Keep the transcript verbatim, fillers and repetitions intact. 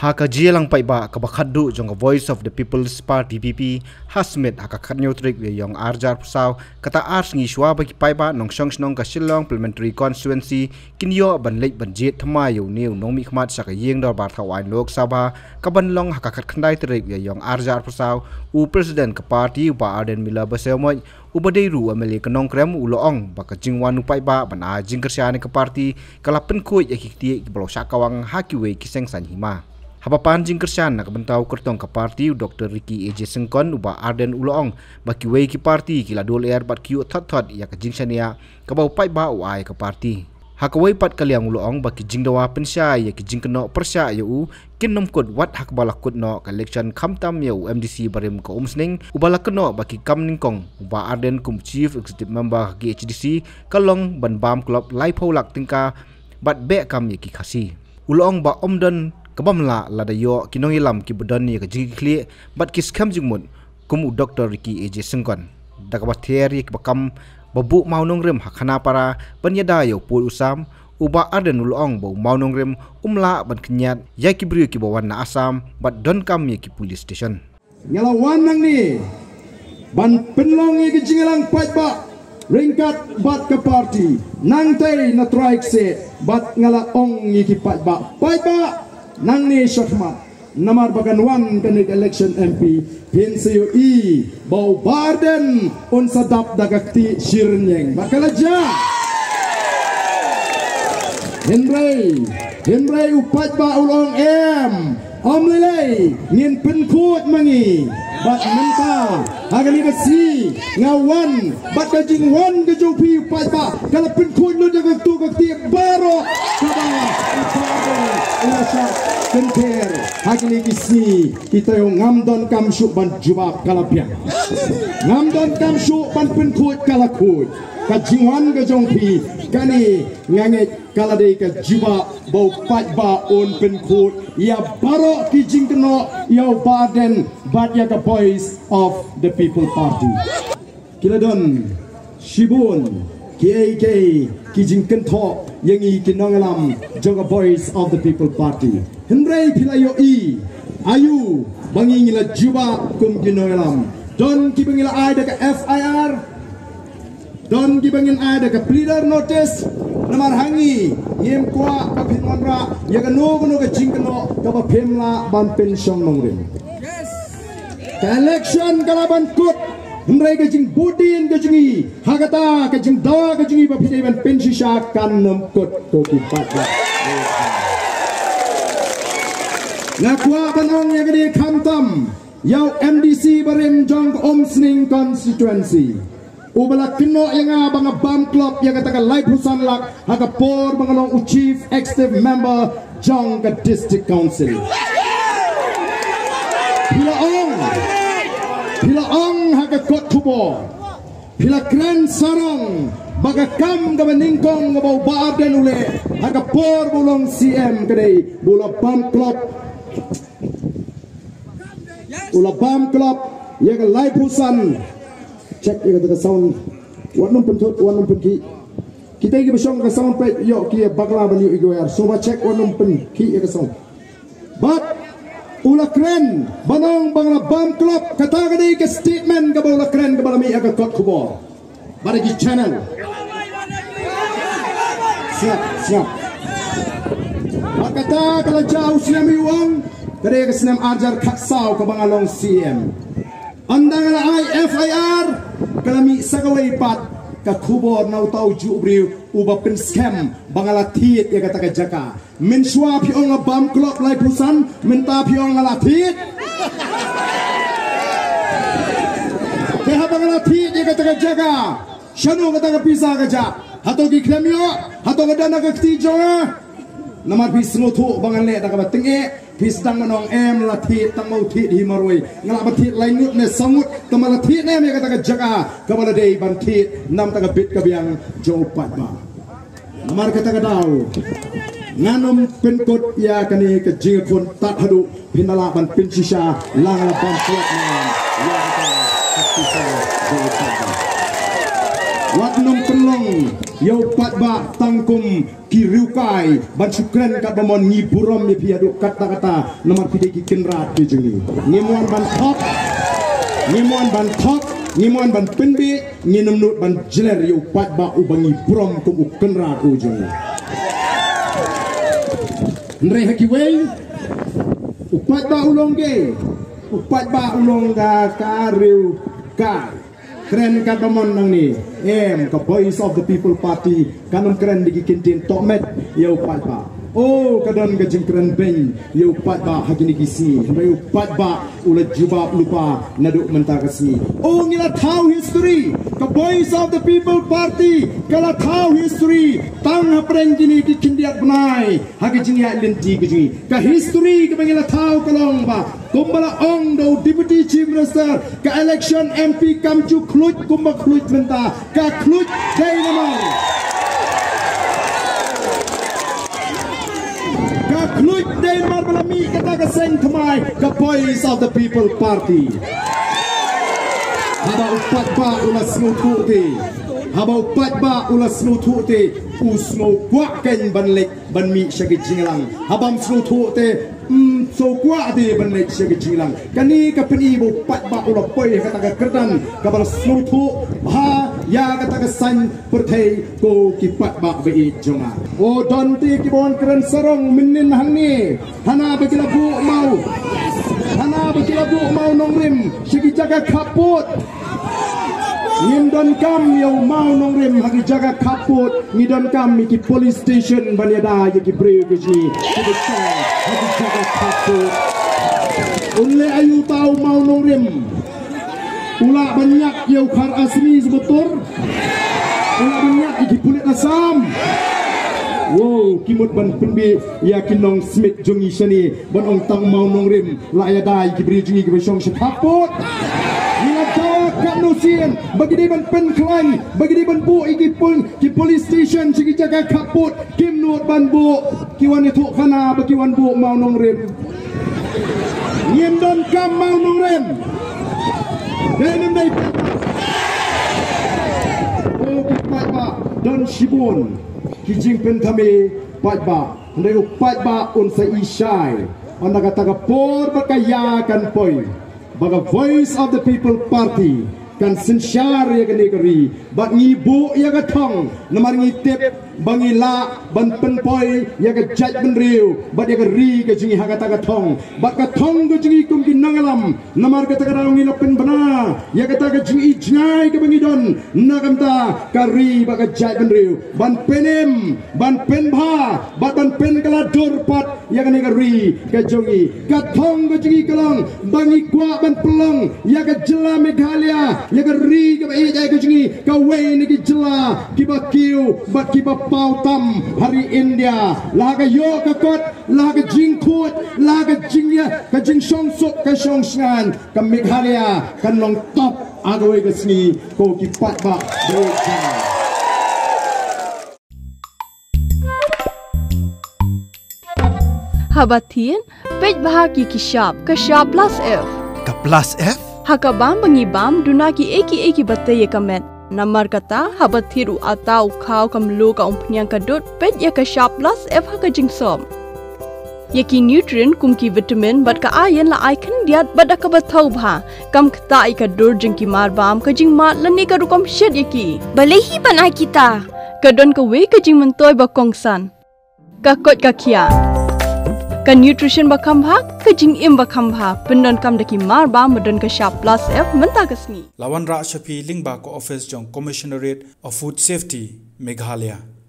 Haka jelang paiba kabakadu jong Voice of the People's Party P P hasmet haka katnyo trik yong arjar pusau kata ars ngi shwa bagi paiba nong shong snong ka Shillong parliamentary constituency kinyo ban lek ban jet thmayo new nong mi khmat sak yeng dor bar thawai lok sabha kaban long haka khat khandai trik yong arjar pusau u president ka party ba arden mila basemoi ubadai ru ameli kanong krem ulong baka jingwanu paiba ban a jingkersiane ka party kala penku yakikti blosa kawang hakiwe kiseng sanhima haba panjing kersian nak bentau kertong ka party Doktor Ricky A J Sengkon uba Arden ulong baki wei ki party kila dol air bat kiu thot thot ya ka jingsania ka bau pai ba uai ka party hakawai pat kaliang ulong baki jingdawa pensia ya ki jingkno persia ya u kinnom kod wat hakbala kudno collection khamtam ya u M D C barim ka umsning ubala kno baki kamning kong uba Arden kum chief executive member ki H D C kalong ban bam club laipho lak tingka bat be kam ya ki khasi ulong ba omdan kabamla ladayo kinongilam ki bodani ka jingkli bat ki scam jingmon kumu Doktor Ricky A J Sengkon dakaba theory ki bakam babu maunong rem hakana para banyada yo pul usam uba Arden ulong bau maunong rem umla ban knyat yaki brio ki bawan na Assam bat don kam ki police station nyala wanang ni ban penlong ki jingalang paiba ringkat bat ke party nang teri na traik se bat ngala ong ki paiba paiba nang ni syahmat namar bagan wan kanik election M P P N C U i bau barden on sadap dagakti shirnyeng bakalaja Henry Henry upat ba ulong em om lelei ngin penkut mangi bat menta agani kasi ngawan bat kajing wan kejupi upat ba kala penkut lu dagaktu gakti baro Kenter, hakili kisi kita yung ngamdon kamsuk ban jubak kalapia, ngamdon kamsuk ban penkut kalakut, kajingwan kajongpi, kani nganget kaladei kajubak bau patba on penkut, ia barok kijing keno, ia baden badya ka Voice of the People Party. Kiladon, Shibun, K A K, kijing kentok. Yang i kinongalam jaga Voice of the People Party Henry Pilayo i ayu bangingila juba kum kinongalam don kibangila ai daga F I R don kibangin ai daga pleader notice namar hangi yem kwa kapinwanra yaga no gono ka jingkano kaba phemla ban pension nongrim election kalaban kut Mereka jing budin kejungi, hakata kejung dawa kejungi bapide ban pensisha kan nemkot koki patla. Nakwa banong yang gede kamtam, yau M D C barem jong omsning constituency. Ubala kino yang abang abam club yang katakan live husan lak, haka por bangalong u chief executive member jong ke district council. Bila ong, bila ong. Haka kot kubo Hila kren sarong Baga kam gaba ningkong gaba ubaar den ule Haka por bulong C M kadai Bula bam klop Ula bam klop Yaga lai pusan Cek yaga taka sound Wanum pentut wanum penki Kita yaga besyong ka sound plate Yok kia bagla banyu igwer Soba cek wanum penki yaga sound But Ula kren, banong bangla bam klop kata kadai ke statement ke ula kren ke balami aga kot kubor. Baragi channel. Siap, siap. Makata kalau jauh sinami wang, kadai ke senam ajar kaksau ke bangalong C M. Andang ala I F I R, kalami sakawai pat ke kubor nau tau jubriu uba pin scam bangala thiet ya kata ke jaka. Min shua piong la bam klop lai pusan min ta piong la latit ke ha bang latit ye kata jaga shanu kata pisa kaja hato ki klemyo hato dana ka ti jonga namar bis ngothu bangan le ta ka ting e bis tang manong em latit tang mau thi hi maroi ngala batit lai nut ne samut tama latit ne me kata jaga ka bala dei ban thi nam ta ka bit ka biang jo patma namar kata ka dau Nanom penkot ya kani ke jingkon tat hadu pinalaban pensisha langala bampuat ya kita Watnum tenong yau patba tangkum kirukai bansukren kat bamon ngiburom ye piadu kata-kata nomor pideki kenrat di jengi ngimuan ban top ngimuan ban top ngimuan ban penbi nginumnut ban jeler yau patba ubangi brom kubu kenrat ujung nre hakiwei upat ba ulongge upat ba ulongga kariu ka keren kata monang nih, em ke Voice of the People Party, kanum keren dikikintin tokmet, ya upat ba, oh kadang gajeng keren beng, ya upat ba hakini kisi, ya upat ba ulat jubah lupa naduk mentakasi, oh ngila tahu history, ke Voice of the People Party, kala tahu history, tang hapreng gini dikindiat benai, haki jiniat linti gini, ke history kebangila tahu kalong ba. Kumbala ong do Deputy Chief Minister ke election M P kamcu kluj kumba kluj mentah ke kluj day namang ke kluj day marbalami kata ke seng temai ke Voice of the People Party haba upat ba ulas nututi haba upat ba ulas nututi usno guaken banlek banmi syakit jingelang habam snututi Mm, so kuat di benet segilang. Kini kapan ibu pat bak ulah pay katakan kerdan kabar seluruh bah ya katakan san pertei ko kipat bak berit jonga. Oh donti kibon keren serong menin hangi. Hana bagi lagu mau. Hana bagi lagu mau nongrim segi jaga kaput. Ngidon kam yau mau nongrim hagi jaga kaput. Ngidon kam iki police station banyada iki breu keji. Unle ayu tahu mau nongrim Ula banyak yaukar asli sebetul Ula banyak iki pulit asam Wow kimut ban penbi yakin nong smith jungi seni ban ong tang mau nongrim layadai iki beri jungi kebesong setaput Kanusian bagi dia ban penkelan bagi dia ban bu iki pun ki police station sigi jaga kaput kim nuot ban bu kiwan itu kana bagi wan bu mau nongrim ngiem don kam mau nongrim denem dai oh pat ba don sibon ki jingpen kami pat ba ndai pat ba on sa ishai on kata ka por bakaya kan poi Baga Voice of the People Party kan sensyar ya kenegeri bat ngibu ya ketong namar ngitip bangila ban penpoi ya ke judgment riu bat ya keri ke jengi hakata ketong bat ketong ke jengi kumki nangalam namar kata kerang ngilapen bana ya kata ke jengi ijnai ke bangidon nakamta kari bat ke judgment riu ban penim ban penba bat ban pen kaladur pat ya kan negeri kejongi katong kejongi kelong bangi gua ban pelong ya ke jela Meghalaya ya ke ri ke ejai kejongi kawe ni ke jela kibakiu bat kibapautam hari India lah ke yo ke kot lah ke jingkut lah ke jingya ke jingsong sok ke songsngan ke Meghalaya kan long top agawe ke sini ko kipat bak doja Habatin, pej bahagi kishab, kishab plus F. Ka plus F? Hakabam bangibam dunaki eki eki bataya kamen. Namar kata habatiru atau kau kamlu ka umpnyang kadut pej ya kishab plus F hakajingsom. Yaki nutrient kumki vitamin bat ka ayen la ikan diat bat akabatau bha. Kam kata ikadur jengki marbam kajing mat lani karukom shed yaki. Balehi banai kita. Kadon kawe kajing mentoy bakongsan. Kakot kakia. Kan nutrition bakambha, kajing im bakambha, pendon kam daki marba medon ka sharp plus F mentakasni. Lawan Rak Shafi lingba ko office jong Commissionerate of Food Safety Meghalaya.